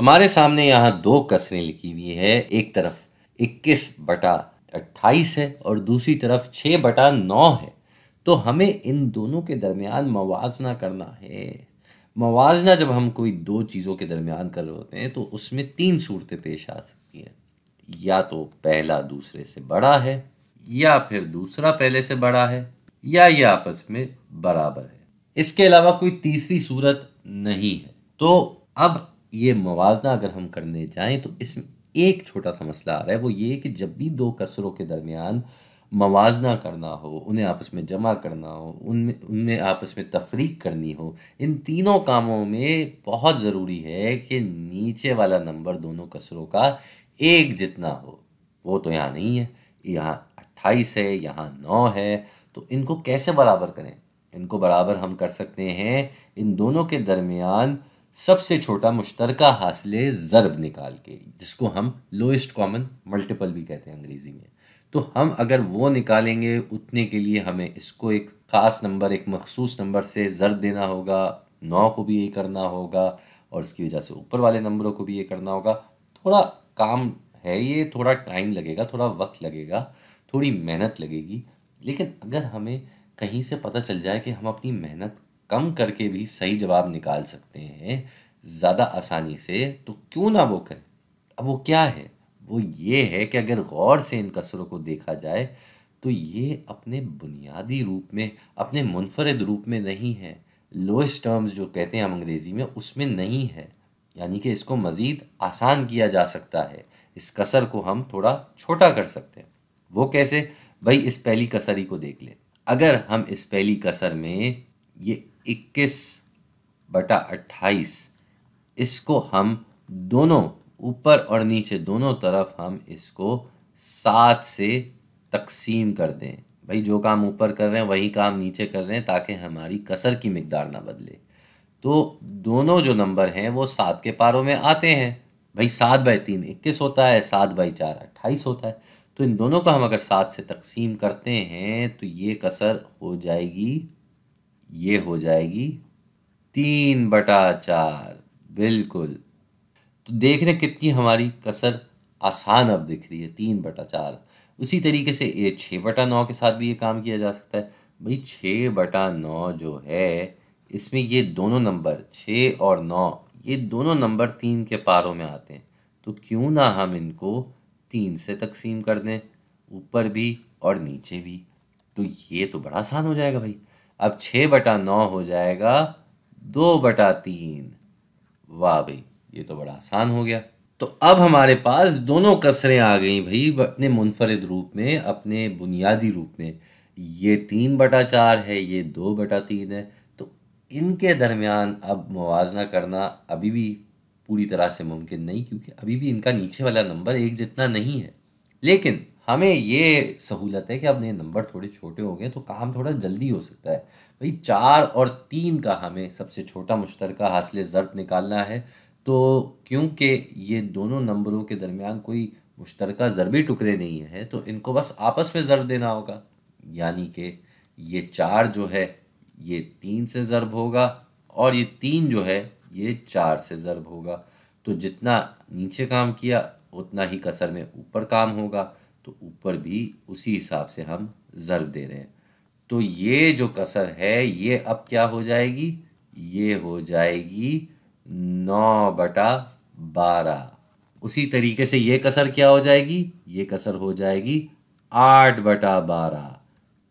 हमारे सामने यहाँ दो कसरें लिखी हुई है, एक तरफ 21/28 है और दूसरी तरफ 6/9 है। तो हमें इन दोनों के दरमियान मवाजना करना है। मवाजना जब हम कोई दो चीज़ों के दरमियान कर रहे होते हैं तो उसमें तीन सूरतें पेश आ सकती हैं, या तो पहला दूसरे से बड़ा है, या फिर दूसरा पहले से बड़ा है, या ये आपस में बराबर है। इसके अलावा कोई तीसरी सूरत नहीं है। तो अब ये मवाजना अगर हम करने जाएं तो इसमें एक छोटा सा मसला आ रहा है, वो ये कि जब भी दो कसरों के दरमियान मवाजना करना हो, उन्हें आपस में जमा करना हो, उनमें आपस में तफरीक करनी हो, इन तीनों कामों में बहुत ज़रूरी है कि नीचे वाला नंबर दोनों कसरों का एक जितना हो। वो तो यहाँ नहीं है, यहाँ 28 है, यहाँ 9 है। तो इनको कैसे बराबर करें? इनको बराबर हम कर सकते हैं इन दोनों के दरमियान सबसे छोटा मुश्तरका हासिले ज़र्ब निकाल के, जिसको हम लोएस्ट कॉमन मल्टीपल भी कहते हैं अंग्रेज़ी में। तो हम अगर वो निकालेंगे, उतने के लिए हमें इसको एक ख़ास नंबर, एक मखसूस नंबर से ज़र्ब देना होगा, 9 को भी ये करना होगा और इसकी वजह से ऊपर वाले नंबरों को भी ये करना होगा। थोड़ा काम है ये, थोड़ा टाइम लगेगा, थोड़ा वक्त लगेगा, थोड़ी मेहनत लगेगी। लेकिन अगर हमें कहीं से पता चल जाए कि हम अपनी मेहनत कम करके भी सही जवाब निकाल सकते हैं ज़्यादा आसानी से, तो क्यों ना वो करें। अब वो क्या है? वो ये है कि अगर गौर से इन कसरों को देखा जाए तो ये अपने बुनियादी रूप में, अपने मुनफरद रूप में नहीं है। लोएस्ट टर्म्स जो कहते हैं हम अंग्रेज़ी में, उसमें नहीं है, यानी कि इसको मज़ीद आसान किया जा सकता है। इस कसर को हम थोड़ा छोटा कर सकते हैं। वो कैसे? भाई इस पहली कसर ही को देख लें। अगर हम इस पहली कसर में ये 21/28, इसको हम दोनों ऊपर और नीचे दोनों तरफ हम इसको 7 से तकसीम कर दें। भाई जो काम ऊपर कर रहे हैं वही काम नीचे कर रहे हैं, ताकि हमारी कसर की मिकदार ना बदले। तो दोनों जो नंबर हैं वो 7 के पारों में आते हैं। भाई 7/3 21 होता है, 7/4 28 होता है। तो इन दोनों को हम अगर 7 से तकसीम करते हैं तो ये कसर हो जाएगी, ये हो जाएगी 3/4। बिल्कुल, तो देख रहे कितनी हमारी कसर आसान अब दिख रही है, 3/4। उसी तरीके से ये 6/9 के साथ भी ये काम किया जा सकता है। भाई 6/9 जो है, इसमें ये दोनों नंबर 6 और 9, ये दोनों नंबर 3 के पारों में आते हैं। तो क्यों ना हम इनको 3 से तकसीम कर दें, ऊपर भी और नीचे भी। तो ये तो बड़ा आसान हो जाएगा भाई। अब 6/9 हो जाएगा 2/3। वाह भाई, ये तो बड़ा आसान हो गया। तो अब हमारे पास दोनों कसरें आ गई भाई अपने मुनफरद रूप में, अपने बुनियादी रूप में। ये 3/4 है, ये 2/3 है। इनके दरमियान अब मवाजना करना अभी भी पूरी तरह से मुमकिन नहीं, क्योंकि अभी भी इनका नीचे वाला नंबर एक जितना नहीं है। लेकिन हमें ये सहूलत है कि अब ये नंबर थोड़े छोटे हो गए तो काम थोड़ा जल्दी हो सकता है। भाई 4 और 3 का हमें सबसे छोटा मुश्तरका हासिले ज़र्ब निकालना है। तो क्योंकि ये दोनों नंबरों के दरमियान कोई मुश्तरका ज़रबी टुकड़े नहीं है, तो इनको बस आपस में ज़र्ब देना होगा। यानी कि ये 4 जो है ये 3 से ज़र्ब होगा, और ये 3 जो है ये 4 से ज़र्ब होगा। तो जितना नीचे काम किया उतना ही कसर में ऊपर काम होगा, तो ऊपर भी उसी हिसाब से हम ज़र्ब दे रहे हैं। तो ये जो कसर है ये अब क्या हो जाएगी? ये हो जाएगी 9/12। उसी तरीके से ये कसर क्या हो जाएगी? ये कसर हो जाएगी 8/12।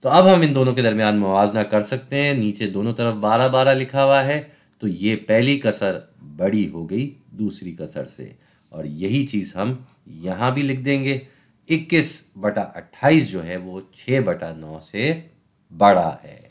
तो अब हम इन दोनों के दरमियान मवाजना कर सकते हैं। नीचे दोनों तरफ 12/12 लिखा हुआ है, तो ये पहली कसर बड़ी हो गई दूसरी कसर से। और यही चीज़ हम यहाँ भी लिख देंगे। 21/28 जो है वो 6/9 से बड़ा है।